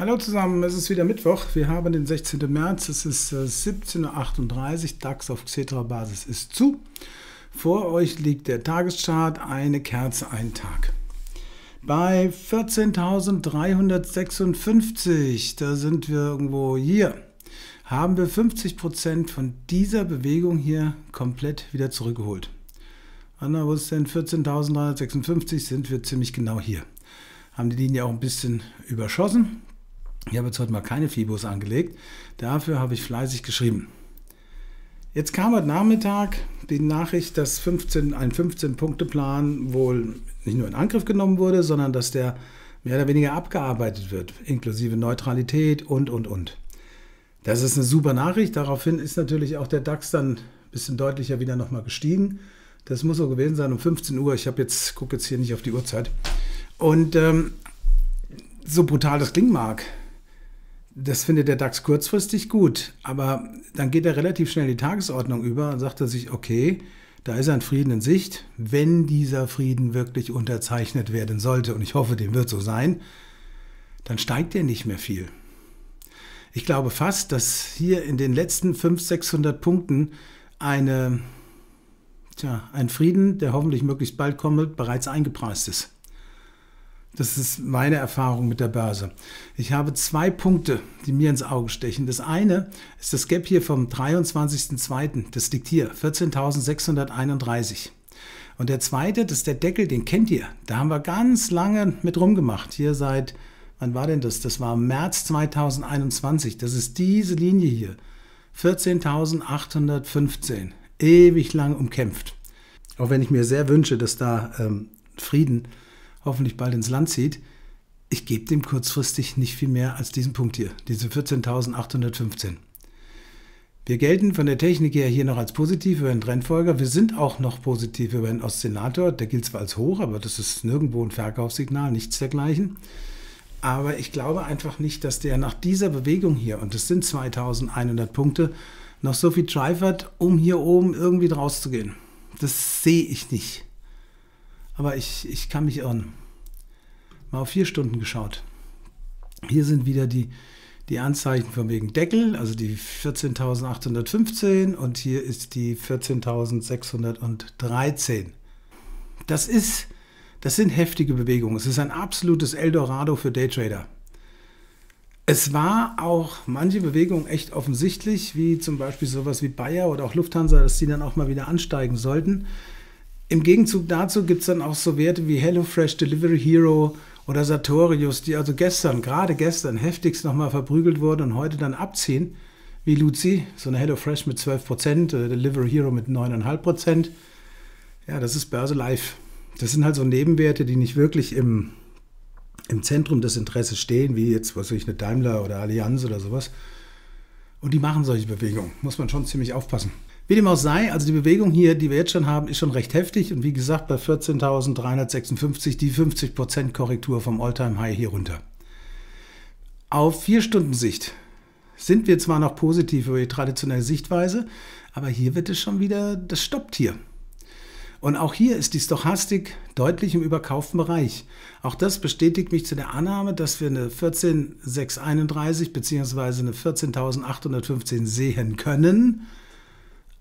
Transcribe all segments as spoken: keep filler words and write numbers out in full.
Hallo zusammen, es ist wieder Mittwoch, wir haben den sechzehnten März, es ist siebzehn Uhr achtunddreißig, DAX auf Xetra-Basis ist zu. Vor euch liegt der Tageschart, eine Kerze, ein Tag. Bei vierzehntausenddreihundertsechsundfünfzig, da sind wir irgendwo hier, haben wir fünfzig Prozent von dieser Bewegung hier komplett wieder zurückgeholt. Anna, wo ist denn vierzehntausenddreihundertsechsundfünfzig? Sind wir ziemlich genau hier. Haben die Linie auch ein bisschen überschossen. Ich habe jetzt heute mal keine FIBOs angelegt, dafür habe ich fleißig geschrieben. Jetzt kam heute Nachmittag die Nachricht, dass fünfzehn, ein fünfzehn-Punkte-Plan wohl nicht nur in Angriff genommen wurde, sondern dass der mehr oder weniger abgearbeitet wird, inklusive Neutralität und, und, und. Das ist eine super Nachricht, daraufhin ist natürlich auch der DAX dann ein bisschen deutlicher wieder nochmal gestiegen. Das muss so gewesen sein um fünfzehn Uhr, ich habe jetzt, gucke jetzt hier nicht auf die Uhrzeit. Und ähm, so brutal das klingen mag, das findet der DAX kurzfristig gut, aber dann geht er relativ schnell in die Tagesordnung über und sagt er sich, okay, da ist ein Frieden in Sicht, wenn dieser Frieden wirklich unterzeichnet werden sollte, und ich hoffe, dem wird so sein, dann steigt er nicht mehr viel. Ich glaube fast, dass hier in den letzten fünfhundert, sechshundert Punkten eine, tja, ein Frieden, der hoffentlich möglichst bald kommt, bereits eingepreist ist. Das ist meine Erfahrung mit der Börse. Ich habe zwei Punkte, die mir ins Auge stechen. Das eine ist das Gap hier vom dreiundzwanzigsten zweiten Das liegt hier, vierzehntausendsechshunderteinunddreißig. Und der zweite, das ist der Deckel, den kennt ihr. Da haben wir ganz lange mit rumgemacht. Hier seit, wann war denn das? Das war März zweitausendeinundzwanzig. Das ist diese Linie hier, vierzehntausendachthundertfünfzehn. Ewig lang umkämpft. Auch wenn ich mir sehr wünsche, dass da ähm, Frieden hoffentlich bald ins Land zieht, ich gebe dem kurzfristig nicht viel mehr als diesen Punkt hier, diese vierzehntausendachthundertfünfzehn. Wir gelten von der Technik her hier noch als positiv über den Trendfolger. Wir sind auch noch positiv über den Oszillator. Der gilt zwar als hoch, aber das ist nirgendwo ein Verkaufssignal, nichts dergleichen. Aber ich glaube einfach nicht, dass der nach dieser Bewegung hier, und das sind zweitausendeinhundert Punkte, noch so viel Drive hat, um hier oben irgendwie draus zu gehen. Das sehe ich nicht. Aber ich, ich kann mich irren. Mal auf vier Stunden geschaut. Hier sind wieder die, die Anzeichen von wegen Deckel, also die vierzehntausendachthundertfünfzehn, und hier ist die vierzehntausendsechshundertdreizehn. Das ist, das sind heftige Bewegungen. Es ist ein absolutes Eldorado für Daytrader. Es war auch manche Bewegungen echt offensichtlich, wie zum Beispiel sowas wie Bayer oder auch Lufthansa, dass die dann auch mal wieder ansteigen sollten. Im Gegenzug dazu gibt es dann auch so Werte wie Hello Fresh, Delivery Hero oder Sartorius, die also gestern, gerade gestern, heftigst nochmal verprügelt wurden und heute dann abziehen, wie Luzi, so eine Hello Fresh mit zwölf Prozent, Delivery Hero mit neun Komma fünf Prozent. Ja, das ist Börse live. Das sind halt so Nebenwerte, die nicht wirklich im, im Zentrum des Interesses stehen, wie jetzt, was weiß ich, eine Daimler oder Allianz oder sowas. Und die machen solche Bewegungen. Muss man schon ziemlich aufpassen. Wie dem auch sei, also die Bewegung hier, die wir jetzt schon haben, ist schon recht heftig. Und wie gesagt, bei vierzehntausenddreihundertsechsundfünfzig die fünfzig Prozent Korrektur vom All-Time-High hier runter. Auf vier-Stunden-Sicht sind wir zwar noch positiv über die traditionelle Sichtweise, aber hier wird es schon wieder, das stoppt hier. Und auch hier ist die Stochastik deutlich im überkauften Bereich. Auch das bestätigt mich zu der Annahme, dass wir eine vierzehntausendsechshunderteinunddreißig bzw. eine vierzehntausendachthundertfünfzehn sehen können.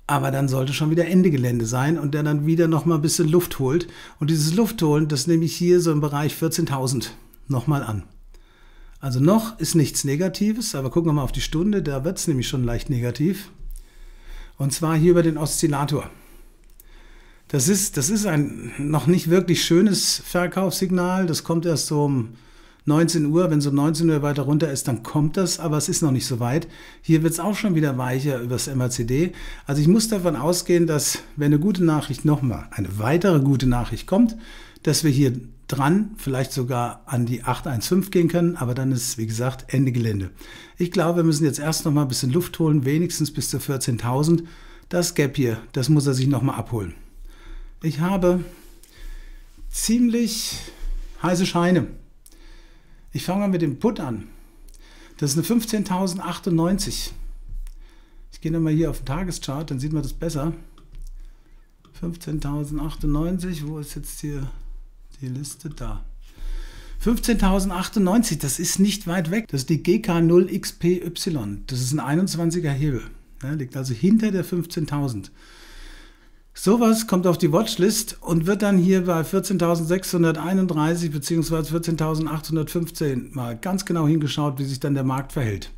Aber dann sollte schon wieder Ende Gelände sein und der dann wieder nochmal ein bisschen Luft holt. Und dieses Luftholen, das nehme ich hier so im Bereich vierzehntausend nochmal an. Also noch ist nichts Negatives, aber gucken wir mal auf die Stunde, da wird es nämlich schon leicht negativ. Und zwar hier über den Oszillator. Das ist, das ist ein noch nicht wirklich schönes Verkaufssignal, das kommt erst so um neunzehn Uhr, wenn es um neunzehn Uhr weiter runter ist, dann kommt das, aber es ist noch nicht so weit. Hier wird es auch schon wieder weicher über das M A C D. Also ich muss davon ausgehen, dass, wenn eine gute Nachricht nochmal, eine weitere gute Nachricht kommt, dass wir hier dran, vielleicht sogar an die acht eins fünf gehen können, aber dann ist, wie gesagt, Ende Gelände. Ich glaube, wir müssen jetzt erst nochmal ein bisschen Luft holen, wenigstens bis zu vierzehntausend. Das Gap hier, das muss er sich nochmal abholen. Ich habe ziemlich heiße Scheine. Ich fange mal mit dem Put an. Das ist eine fünfzehntausendachtzig. Ich gehe nochmal hier auf den Tageschart, dann sieht man das besser. fünfzehntausendachtzig, wo ist jetzt hier die Liste? Da. fünfzehntausend achtundneunzig, das ist nicht weit weg. Das ist die G K null X P Y. Das ist ein einundzwanziger Hebel. Ja, liegt also hinter der fünfzehntausend. Sowas kommt auf die Watchlist und wird dann hier bei vierzehntausendsechshunderteinunddreißig bzw. vierzehntausendachthundertfünfzehn mal ganz genau hingeschaut, wie sich dann der Markt verhält.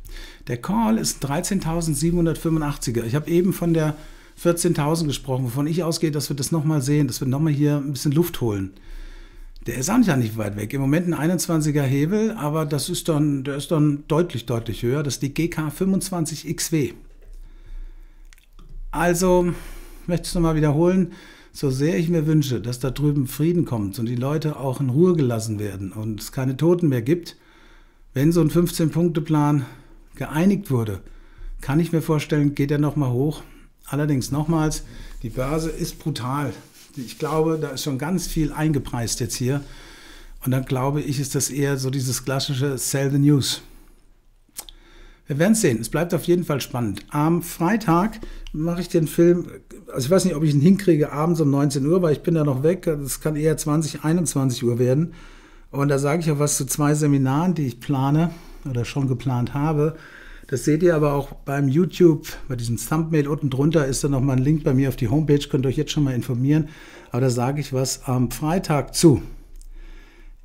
Der Call ist dreizehntausendsiebenhundertfünfundachtziger. Ich habe eben von der vierzehntausend gesprochen, wovon ich ausgehe, dass wir das nochmal sehen, dass wir nochmal hier ein bisschen Luft holen. Der ist auch nicht weit weg. Im Moment ein einundzwanziger Hebel, aber das ist dann, der ist dann deutlich, deutlich höher. Das ist die G K fünfundzwanzig X W. Also, ich möchte es nochmal wiederholen, so sehr ich mir wünsche, dass da drüben Frieden kommt und die Leute auch in Ruhe gelassen werden und es keine Toten mehr gibt, wenn so ein fünfzehn-Punkte-Plan geeinigt wurde, kann ich mir vorstellen, geht er nochmal hoch. Allerdings nochmals, die Börse ist brutal. Ich glaube, da ist schon ganz viel eingepreist jetzt hier. Und dann glaube ich, ist das eher so dieses klassische Sell the News. Wir werden es sehen. Es bleibt auf jeden Fall spannend. Am Freitag mache ich den Film, also ich weiß nicht, ob ich ihn hinkriege, abends um neunzehn Uhr, weil ich bin da noch weg. Das kann eher zwanzig, einundzwanzig Uhr werden. Und da sage ich auch was zu zwei Seminaren, die ich plane oder schon geplant habe. Das seht ihr aber auch beim YouTube, bei diesem Thumbnail unten drunter ist dann nochmal ein Link bei mir auf die Homepage, könnt ihr euch jetzt schon mal informieren. Aber da sage ich was am Freitag zu.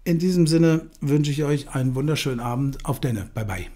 In diesem Sinne wünsche ich euch einen wunderschönen Abend. Auf Denne. Bye, bye.